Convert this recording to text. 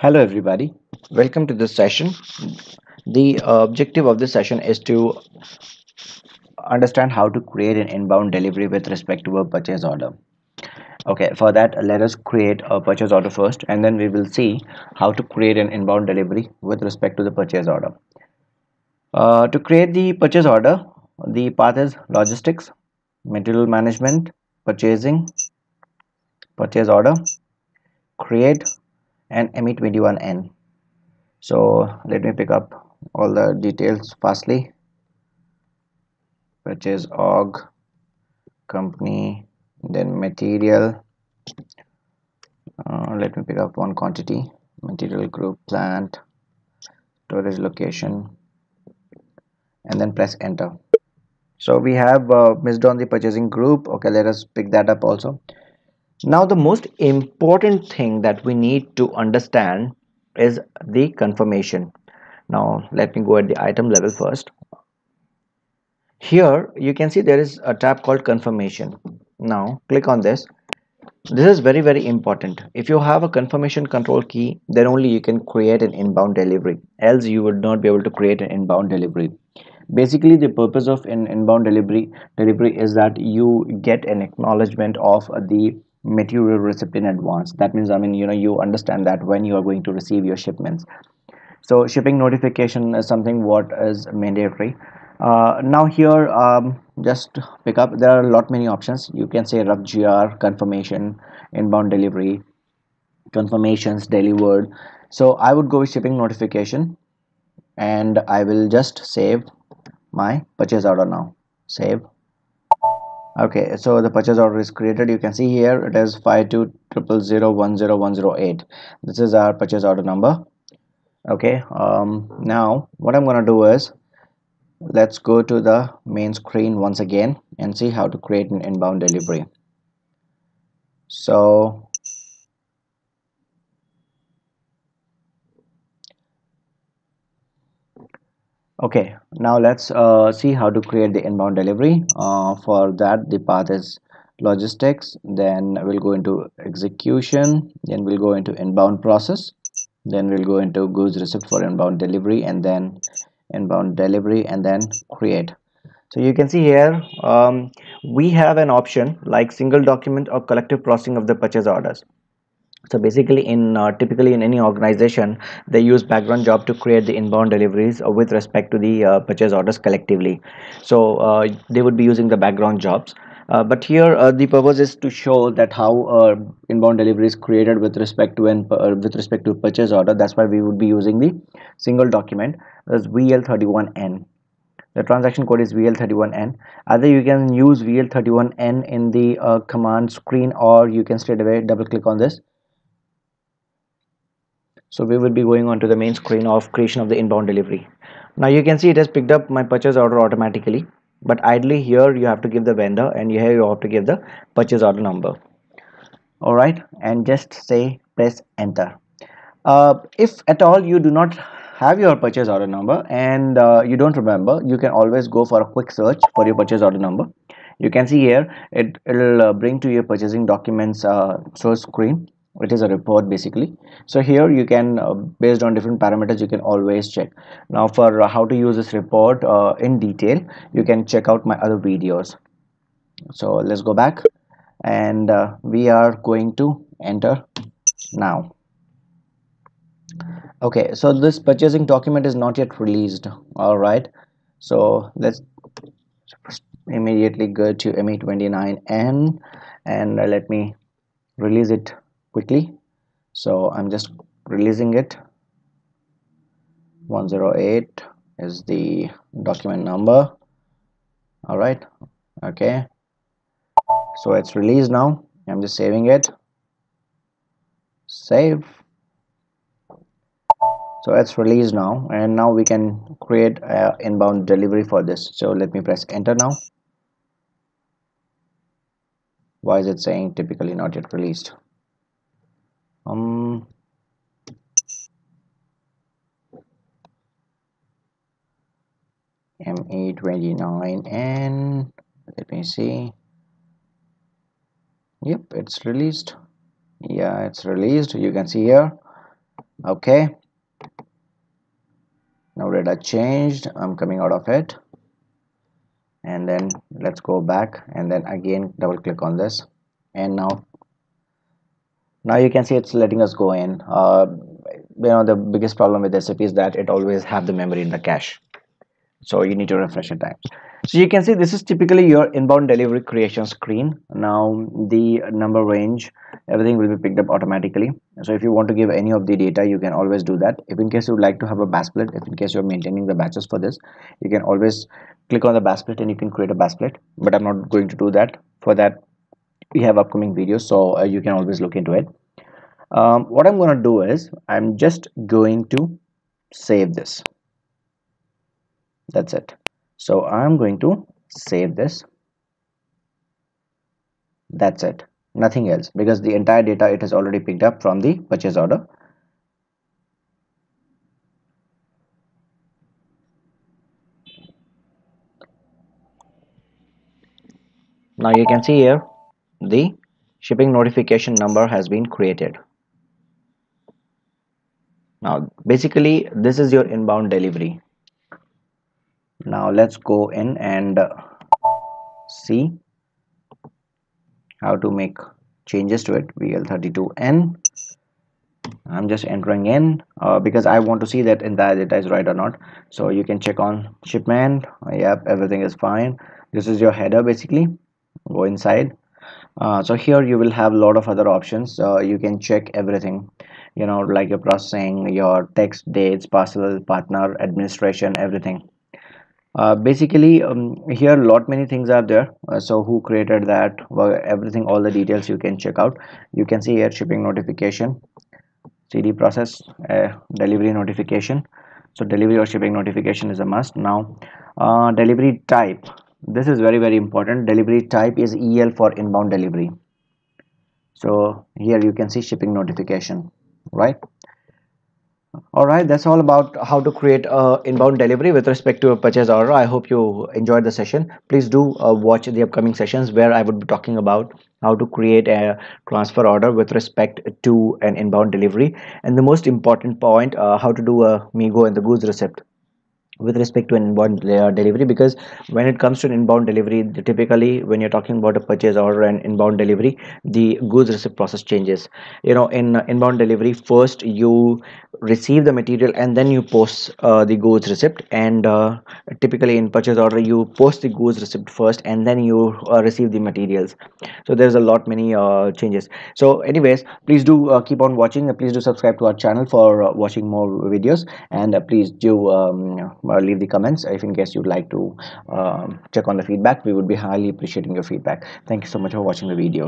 Hello everybody, welcome to this session. The objective of this session is to understand how to create an inbound delivery with respect to a purchase order. Okay, for that let us create a purchase order first, and then we will see how to create an inbound delivery with respect to the purchase order. To create the purchase order, the path is logistics, material management, purchasing, purchase order, create, and ME21N. So let me pick up all the details fastly. Purchase org, company, then material. Let me pick up one quantity, material group, plant, storage location, and then press enter. So we have missed on the purchasing group. Okay, let us pick that up also. Now the most important thing that we need to understand is the confirmation. Now let me go at the item level first. Here you can see there is a tab called confirmation. Now click on this. This is very, very important. If you have a confirmation control key, then only you can create an inbound delivery, else you would not be able to create an inbound delivery. Basically the purpose of an inbound delivery is that you get an acknowledgement of the material receipt in advance. That means, you understand that when you are going to receive your shipments. So shipping notification is something what is mandatory. Now here just pick up, there are a lot many options. You can say rough GR, confirmation, inbound delivery, confirmations, delivered. So I would go with shipping notification, and I will just save my purchase order. Now save. Okay, so the purchase order is created. You can see here it is 5200010108. This is our purchase order number. Okay, now what I'm gonna do is, let's go to the main screen once again and see how to create an inbound delivery. So okay, now let's see how to create the inbound delivery. For that the path is logistics, then we'll go into execution, then we'll go into inbound process, then we'll go into goods receipt for inbound delivery, and then inbound delivery, and then create. So you can see here we have an option like single document or collective processing of the purchase orders. So basically in typically in any organization they use background job to create the inbound deliveries with respect to the purchase orders collectively. So they would be using the background jobs, but here the purpose is to show that how inbound delivery is created with respect to purchase order. That's why we would be using the single document. That's VL31N. The transaction code is VL31N. Either you can use VL31N in the command screen, or you can straight away double click on this. So we will be going on to the main screen of creation of the inbound delivery. Now you can see it has picked up my purchase order automatically, but ideally here you have to give the vendor, and here you have to give the purchase order number. All right, and just say press enter. If at all you do not have your purchase order number and you don't remember, you can always go for a quick search for your purchase order number. You can see here it'll bring to your purchasing documents source screen. It is a report basically. So here you can based on different parameters you can always check. Now for how to use this report in detail, you can check out my other videos. So let's go back, and we are going to enter now. Okay, so this purchasing document is not yet released. All right, so let's immediately go to ME29N and let me release it quickly. So I'm just releasing it. 108 is the document number. All right, okay, so it's released now. I'm just saving it. Save. So it's released now, and now we can create an inbound delivery for this. So let me press enter now. Why is it saying typically not yet released? ME29N, let me see. Yep, it's released. Yeah, it's released. You can see here Okay, now data changed, I'm coming out of it, and then let's go back and then again double click on this, and now you can see it's letting us go in. You know, the biggest problem with SAP is that it always have the memory in the cache, so you need to refresh at times. So you can see this is typically your inbound delivery creation screen. Now the number range, everything will be picked up automatically. So if you want to give any of the data, you can always do that. If in case you would like to have a batch split, if in case you're maintaining the batches for this, you can always click on the batch split and you can create a batch split, but I'm not going to do that. For that we have upcoming videos, so you can always look into it. What I'm going to do is I'm just going to save this. That's it. So I'm going to save this. That's it, nothing else, because the entire data it has already picked up from the purchase order. Now you can see here the shipping notification number has been created. Now basically this is your inbound delivery. Now let's go in and see how to make changes to it. VL32N, I'm just entering in because I want to see that entire data is right or not. So you can check on shipment. Yep, everything is fine. This is your header basically. Go inside. So here you will have a lot of other options. You can check everything, you know, like your processing, your text, dates, parcel, partner, administration, everything. Basically here many things are there. So who created that, well, everything, all the details you can check out. You can see here shipping notification, CD process, delivery notification. So delivery or shipping notification is a must. Now delivery type, this is very, very important. Delivery type is EL for inbound delivery. So here you can see shipping notification, right? Alright, that's all about how to create inbound delivery with respect to a purchase order. I hope you enjoyed the session. Please do watch the upcoming sessions where I would be talking about how to create a transfer order with respect to an inbound delivery, and the most important point, how to do a MIGO and the goods receipt with respect to an inbound delivery. Because when it comes to an inbound delivery, typically when you're talking about a purchase order and inbound delivery, the goods receipt process changes. You know, in inbound delivery, first you receive the material and then you post the goods receipt, and typically in purchase order you post the goods receipt first and then you receive the materials. So there's a lot many changes. So anyways, please do keep on watching. Please do subscribe to our channel for watching more videos, and please do leave the comments if in case you'd like to check on the feedback. We would be highly appreciating your feedback. Thank you so much for watching the videos.